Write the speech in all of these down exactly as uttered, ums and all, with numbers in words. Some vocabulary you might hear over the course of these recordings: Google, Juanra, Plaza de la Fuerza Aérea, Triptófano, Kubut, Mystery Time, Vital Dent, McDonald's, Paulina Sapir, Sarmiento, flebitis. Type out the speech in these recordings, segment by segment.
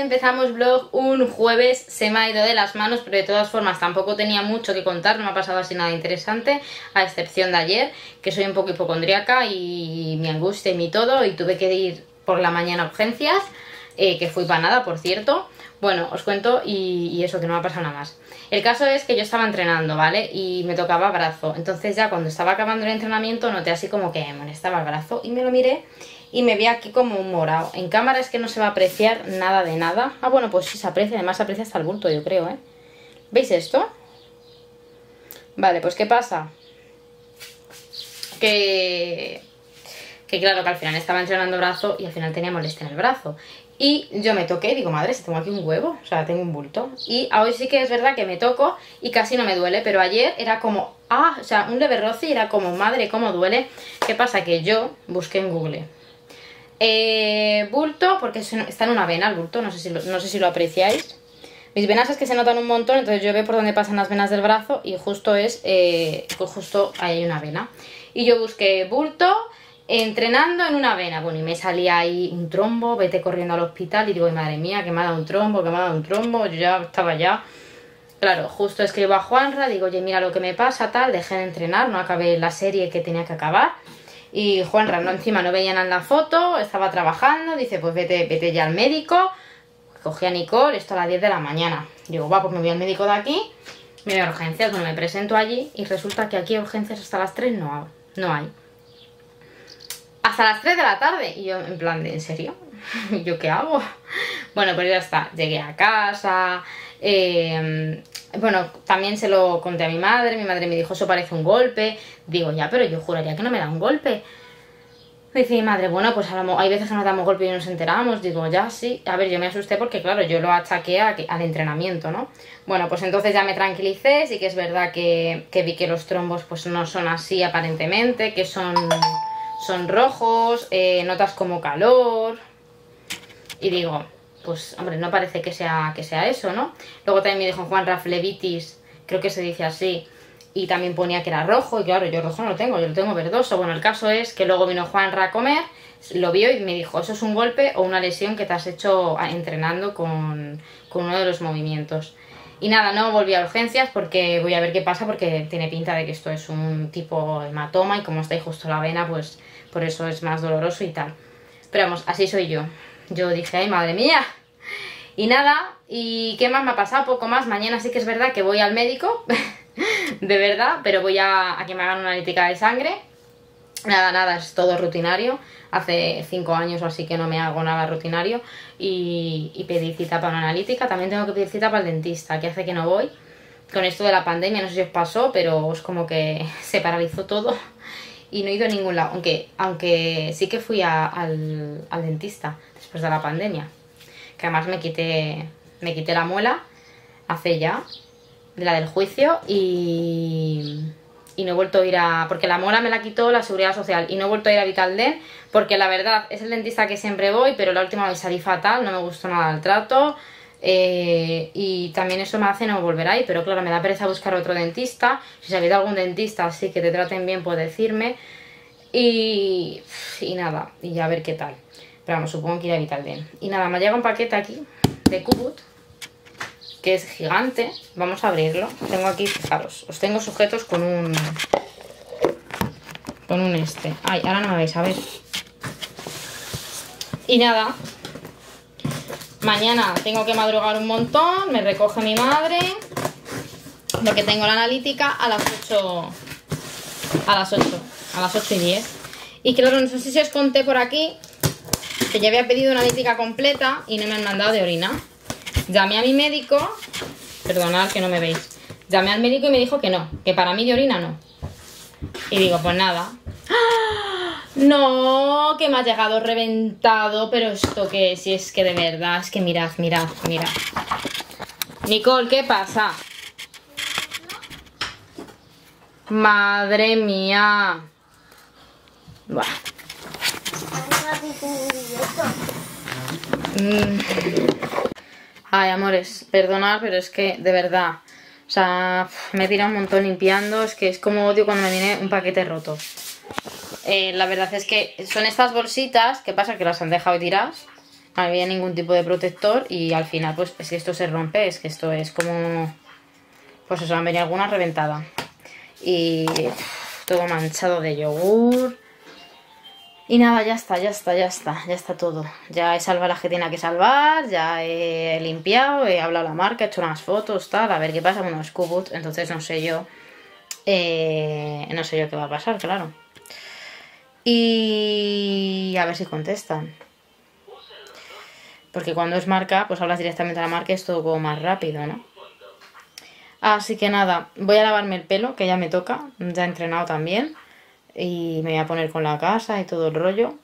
empezamos vlog un jueves, se me ha ido de las manos, pero de todas formas tampoco tenía mucho que contar, no me ha pasado así nada interesante, a excepción de ayer, que soy un poco hipocondríaca y mi angustia y mi todo, y tuve que ir por la mañana a urgencias, eh, que fui para nada, por cierto. Bueno, os cuento y, y eso, que no me ha pasado nada más. El caso es que yo estaba entrenando, ¿vale? Y me tocaba brazo, entonces ya cuando estaba acabando el entrenamiento noté así como que me molestaba el brazo y me lo miré. Y me vi aquí como un morado. En cámara es que no se va a apreciar nada de nada. Ah, bueno, pues sí se aprecia. Además se aprecia hasta el bulto, yo creo, ¿eh? ¿Veis esto? Vale, pues ¿qué pasa? Que... Que claro, que al final estaba entrenando brazo y al final tenía molestia en el brazo. Y yo me toqué y digo, madre, si tengo aquí un huevo. O sea, tengo un bulto. Y hoy sí que es verdad que me toco y casi no me duele. Pero ayer era como... Ah, o sea, un leve roce y era como, madre, cómo duele. ¿Qué pasa? Que yo busqué en Google... Eh, bulto, porque está en una vena el bulto, no sé, si lo, no sé si lo apreciáis. Mis venas es que se notan un montón, entonces yo veo por dónde pasan las venas del brazo y justo es, eh, justo ahí hay una vena. Y yo busqué bulto entrenando en una vena, bueno, y me salía ahí un trombo, vete corriendo al hospital, y digo, madre mía, que me ha dado un trombo, que me ha dado un trombo, yo ya estaba ya... Claro, justo escribo a Juanra, digo, oye, mira lo que me pasa, tal, dejé de entrenar, no acabé la serie que tenía que acabar. Y Juanra, no, encima no veían en la foto, estaba trabajando, dice, pues vete, vete ya al médico. Cogí a Nicole, esto a las diez de la mañana. Digo, va, pues me voy al médico de aquí, me voy a urgencias, bueno, me presento allí y resulta que aquí a urgencias hasta las tres no, no hay. Hasta las tres de la tarde. Y yo en plan, de, ¿en serio? ¿Yo qué hago? Bueno, pues ya está, llegué a casa, eh... Bueno, también se lo conté a mi madre, mi madre me dijo, eso parece un golpe. Digo, ya, pero yo juraría que no me da un golpe. Me dice mi madre, bueno, pues hay veces que nos damos golpe y nos enteramos. Digo, ya, sí. A ver, yo me asusté porque, claro, yo lo achaqué a, al entrenamiento, ¿no? Bueno, pues entonces ya me tranquilicé. Sí que es verdad que, que vi que los trombos pues no son así aparentemente, que son, son rojos, eh, notas como calor. Y digo... Pues, hombre, no parece que sea, que sea eso, ¿no? Luego también me dijo Juanra flebitis, creo que se dice así, y también ponía que era rojo, y claro, yo rojo no lo tengo, yo lo tengo verdoso. Bueno, el caso es que luego vino Juanra a comer, lo vio y me dijo, eso es un golpe o una lesión que te has hecho entrenando con, con uno de los movimientos. Y nada, no volví a urgencias porque voy a ver qué pasa, porque tiene pinta de que esto es un tipo hematoma y como está ahí justo la vena, pues por eso es más doloroso y tal. Pero vamos, así soy yo. Yo dije, ay, madre mía. Y nada, ¿y qué más me ha pasado? Poco más, mañana sí que es verdad que voy al médico, de verdad, pero voy a, a que me hagan una analítica de sangre. Nada, nada, es todo rutinario. Hace cinco años o así que no me hago nada rutinario. Y, y pedí cita para una analítica. También tengo que pedir cita para el dentista, que hace que no voy. Con esto de la pandemia, no sé si os pasó, pero es como que se paralizó todo. Y no he ido a ningún lado, aunque, aunque sí que fui a, al, al dentista después de la pandemia. Que además me quité, me quité la muela, hace ya, de la del juicio, y, y no he vuelto a ir a... Porque la muela me la quitó la Seguridad Social y no he vuelto a ir a Vital Dent, porque la verdad es el dentista que siempre voy, pero la última vez salí fatal, no me gustó nada el trato... Eh, y también eso me hace no volver ahí, pero claro, me da pereza buscar otro dentista. Si sabéis de algún dentista así que te traten bien, pues decirme. Y, y nada, y a ver qué tal. Pero bueno, supongo que iré a Vital Dent. Y nada, me llega un paquete aquí de Kubut, que es gigante. Vamos a abrirlo. Tengo aquí, fijaros, os tengo sujetos con un... Con un este. Ay, ahora no me vais a ver. Y nada... Mañana tengo que madrugar un montón, me recoge mi madre, porque tengo la analítica a las ocho, a las ocho, a las ocho y diez. Y claro, no sé si os conté por aquí que ya había pedido una analítica completa y no me han mandado de orina. Llamé a mi médico, perdonad que no me veis, llamé al médico y me dijo que no, que para mí de orina no. Y digo, pues nada. No, que me ha llegado reventado, pero esto que si es que de verdad, es que mirad, mirad, mirad. Nicole, ¿qué pasa? Madre mía. Buah. Ay, amores, perdonad, pero es que de verdad, o sea, me he tirado un montón limpiando, es que es como odio cuando me viene un paquete roto. Eh, la verdad es que son estas bolsitas, ¿qué pasa? Que las han dejado tiradas no había ningún tipo de protector y al final pues si esto se rompe es que esto es como, pues os han venido algunas reventadas y todo manchado de yogur. Y nada, ya está, ya está, ya está, ya está todo. Ya he salvado las que tenía que salvar, ya he limpiado, he hablado a la marca, he hecho unas fotos, tal, a ver qué pasa. Bueno, es Kubut, entonces no sé yo, eh, no sé yo qué va a pasar, claro. Y a ver si contestan. Porque cuando es marca, pues hablas directamente a la marca y es todo como más rápido, ¿no? Así que nada, voy a lavarme el pelo, que ya me toca, ya he entrenado también. Y me voy a poner con la casa y todo el rollo.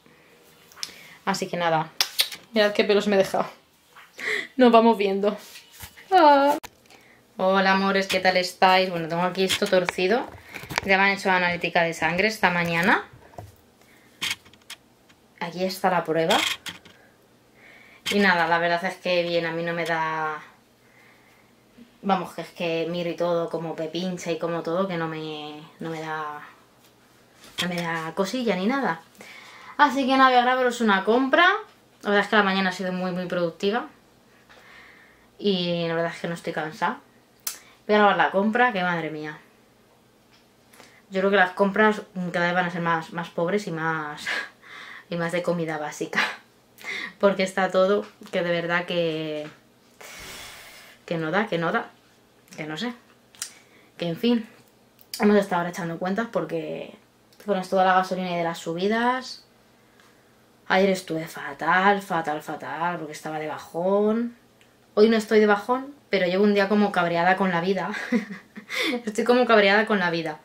Así que nada. Mirad qué pelos me he dejado. Nos vamos viendo. Ah. Hola amores, ¿qué tal estáis? Bueno, tengo aquí esto torcido. Ya me han hecho analítica de sangre esta mañana. Aquí está la prueba. Y nada, la verdad es que bien, a mí no me da... Vamos, que es que miro y todo, como me pincha y como todo, que no me, no me da... No me da cosilla ni nada. Así que nada, voy a grabaros una compra. La verdad es que la mañana ha sido muy muy productiva. Y la verdad es que no estoy cansada. Voy a grabar la compra, que madre mía. Yo creo que las compras cada vez van a ser más, más pobres y más, y más de comida básica. Porque está todo que de verdad que... Que no da, que no da. Que no sé. Que en fin. Hemos estado ahora echando cuentas porque... Pones toda la gasolina y de las subidas. Ayer estuve fatal, fatal, fatal, porque estaba de bajón. Hoy no estoy de bajón, pero llevo un día como cabreada con la vida. Estoy como cabreada con la vida.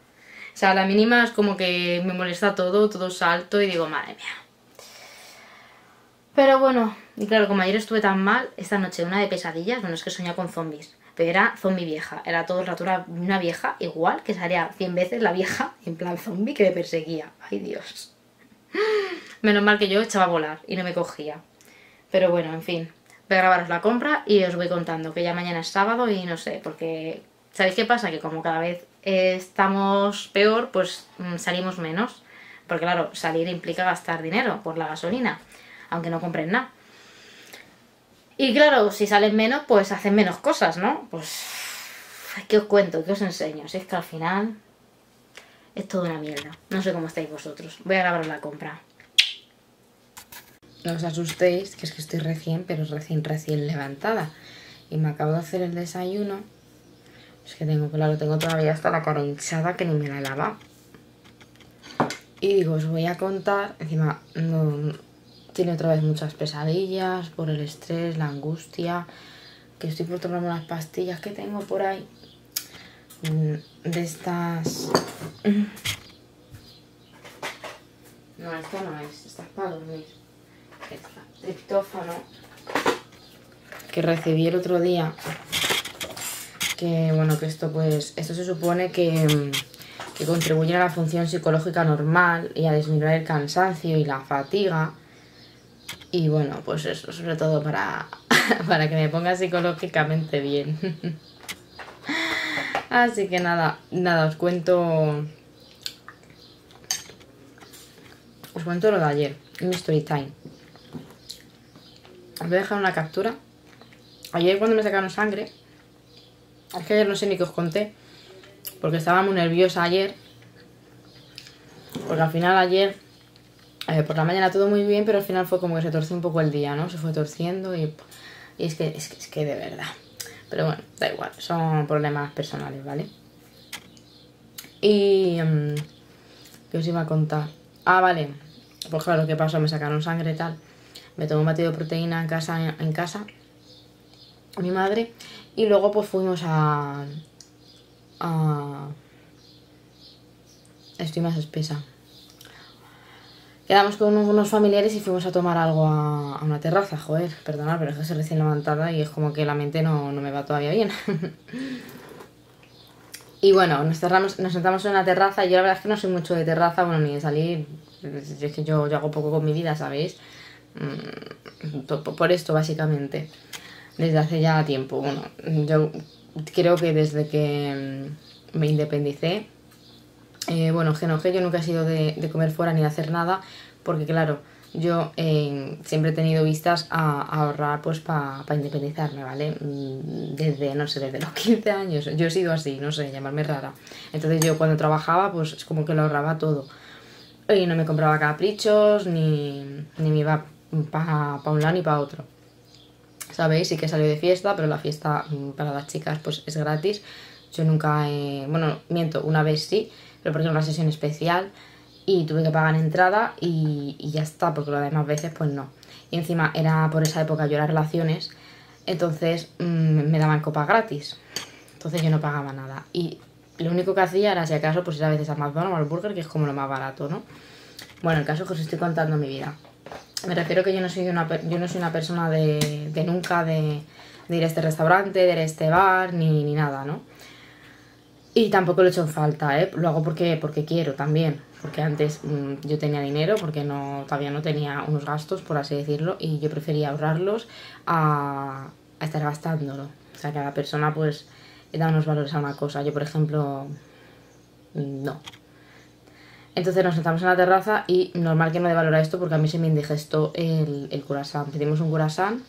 O sea, la mínima es como que me molesta todo, todo salto y digo, madre mía. Pero bueno, y claro, como ayer estuve tan mal, esta noche una de pesadillas, bueno, es que soñaba con zombies. Pero era zombie vieja, era todo el rato una vieja igual, que salía cien veces la vieja en plan zombie que me perseguía. Ay Dios. Menos mal que yo echaba a volar y no me cogía. Pero bueno, en fin. Voy a grabaros la compra y os voy contando, que ya mañana es sábado y no sé, porque... ¿Sabéis qué pasa? Que como cada vez estamos peor, pues salimos menos. Porque claro, salir implica gastar dinero por la gasolina, aunque no compren nada. Y claro, si salen menos, pues hacen menos cosas, ¿no? Pues, ¿qué os cuento? ¿Qué os enseño? Si es que al final es toda una mierda. No sé cómo estáis vosotros. Voy a grabaros la compra. No os asustéis, que es que estoy recién, pero recién, recién levantada. Y me acabo de hacer el desayuno. Es que tengo, claro, tengo todavía hasta la cara hinchada que ni me la lava. Y digo, os voy a contar, encima... no. Tiene otra vez muchas pesadillas por el estrés, la angustia, que estoy por tomarme unas pastillas que tengo por ahí. De estas... No, esta no es, esta es para dormir. Esta, Triptófano, que recibí el otro día. Que bueno, que esto pues, esto se supone que... que contribuye a la función psicológica normal y a disminuir el cansancio y la fatiga. Y bueno, pues eso, sobre todo para, para que me ponga psicológicamente bien. Así que nada, nada, os cuento... Os cuento lo de ayer, Mystery Time. Os voy a dejar una captura. Ayer cuando me sacaron sangre... Es que ayer no sé ni qué os conté. Porque estaba muy nerviosa ayer. Porque al final ayer... Eh, por la mañana todo muy bien, pero al final fue como que se torció un poco el día, ¿no? Se fue torciendo y, y es, que, es que es que de verdad. Pero bueno, da igual, son problemas personales, ¿vale? Y... Um, ¿qué os iba a contar? Ah, vale. Pues claro, ¿qué pasó? Me sacaron sangre y tal. Me tomé un batido de proteína en casa, en, en casa. Mi madre. Y luego pues fuimos a... a... Estoy más espesa. Quedamos con unos familiares y fuimos a tomar algo a, a una terraza. Joder, perdonad, pero es que soy recién levantada y es como que la mente no, no me va todavía bien. Y bueno, nos, cerramos, nos sentamos en una terraza. Y yo la verdad es que no soy mucho de terraza, bueno, ni de salir. Es que yo, yo hago poco con mi vida, ¿sabéis? Por esto, básicamente. Desde hace ya tiempo. Bueno, yo creo que desde que me independicé. Eh, bueno, que no, que yo nunca he sido de, de comer fuera ni de hacer nada, porque claro, yo eh, siempre he tenido vistas a, a ahorrar pues para pa independizarme, ¿vale? Desde, no sé, desde los quince años, yo he sido así, no sé, llamarme rara. Entonces yo cuando trabajaba pues es como que lo ahorraba todo. Y no me compraba caprichos, ni, ni me iba para pa un lado ni para otro. ¿Sabéis? Sí que salió de fiesta, pero la fiesta para las chicas pues es gratis. Yo nunca, eh, bueno, miento, una vez sí, pero porque era una sesión especial y tuve que pagar entrada y, y ya está, porque las demás veces pues no. Y encima era por esa época, yo era relaciones, entonces mmm, me daban copas gratis, entonces yo no pagaba nada. Y lo único que hacía era, si acaso, pues ir a veces a McDonald's o al Burger, que es como lo más barato, ¿no? Bueno, el caso es que os estoy contando mi vida. Me refiero que yo no soy una, yo no soy una persona de, de nunca de, de ir a este restaurante, de ir a este bar, ni, ni nada, ¿no? Y tampoco lo he hecho en falta, ¿eh? Lo hago porque, porque quiero también. Porque antes mmm, yo tenía dinero, porque no, todavía no tenía unos gastos, por así decirlo, y yo prefería ahorrarlos a, a estar gastándolo. O sea, cada persona pues da unos valores a una cosa. Yo, por ejemplo, no. Entonces nos sentamos en la terraza y normal que no devalora esto porque a mí se me indigestó el, el curasán. Pedimos un curasán.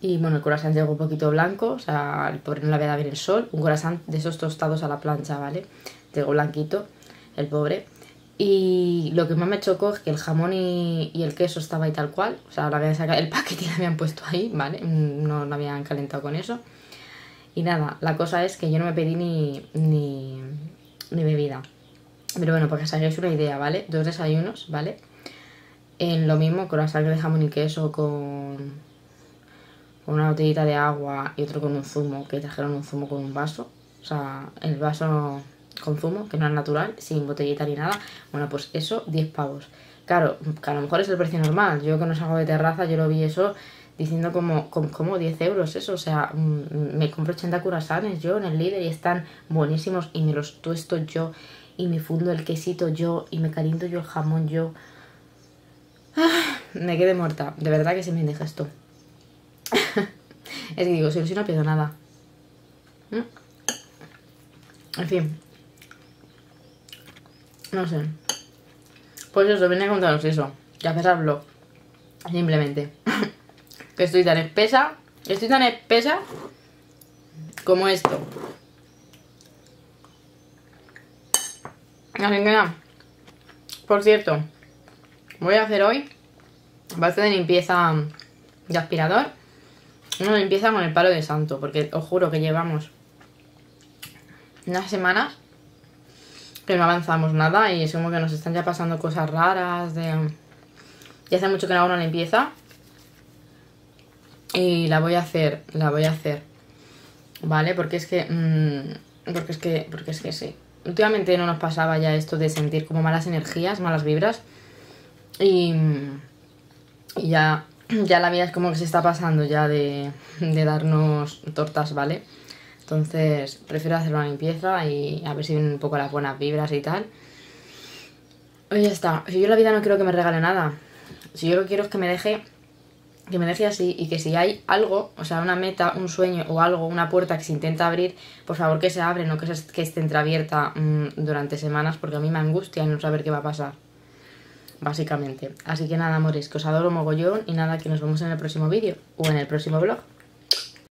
Y bueno, el croissant llegó un poquito blanco, o sea, el pobre no le había dado bien el sol. Un croissant de esos tostados a la plancha, ¿vale? Llegó blanquito, el pobre. Y lo que más me chocó es que el jamón y, y el queso estaba ahí tal cual. O sea, lo habían sacado, el paquete lo habían puesto ahí, ¿vale? No lo habían calentado con eso. Y nada, la cosa es que yo no me pedí ni, ni, ni bebida. Pero bueno, para que os hagáis una idea, ¿vale? Dos desayunos, ¿vale? En lo mismo, croissant de jamón y queso con... una botellita de agua y otro con un zumo, que trajeron un zumo con un vaso, o sea, el vaso con zumo, que no es natural, sin botellita ni nada. Bueno, pues eso, diez pavos. Claro, que a lo mejor es el precio normal. Yo que no salgo de terraza, yo lo vi eso diciendo como, como, como diez euros eso, o sea, me compro ochenta curasanes yo en el Líder y están buenísimos y me los tuesto yo y me fundo el quesito yo y me caliento yo el jamón yo. Ah, me quedé muerta, de verdad que se me indigestó. Es que digo, si no, no pido nada. ¿Mm? En fin. No sé. Pues eso, vine a contaros eso. Y a pesarlo. Simplemente. Que estoy tan espesa. Estoy tan espesa como esto. Así que nada. Por cierto, voy a hacer hoy base de limpieza de aspirador. No, empieza con el palo de santo, porque os juro que llevamos unas semanas que no avanzamos nada y es como que nos están ya pasando cosas raras de... Ya hace mucho que no hago una limpieza y la voy a hacer, la voy a hacer, ¿vale? Porque es que... Mmm, porque es que... porque es que sí. Últimamente no nos pasaba ya esto de sentir como malas energías, malas vibras y, y ya... Ya la vida es como que se está pasando ya de, de darnos tortas, ¿vale? Entonces prefiero hacer una limpieza y a ver si vienen un poco las buenas vibras y tal. Y ya está. Si yo la vida no quiero que me regale nada. Si yo lo que quiero es que me deje, que me deje así y que si hay algo, o sea, una meta, un sueño o algo, una puerta que se intenta abrir, por favor que se abre, no que, se, que esté entreabierta mmm, durante semanas porque a mí me angustia no saber qué va a pasar. Básicamente. Así que nada, amores, que os adoro mogollón y nada, que nos vemos en el próximo vídeo o en el próximo vlog.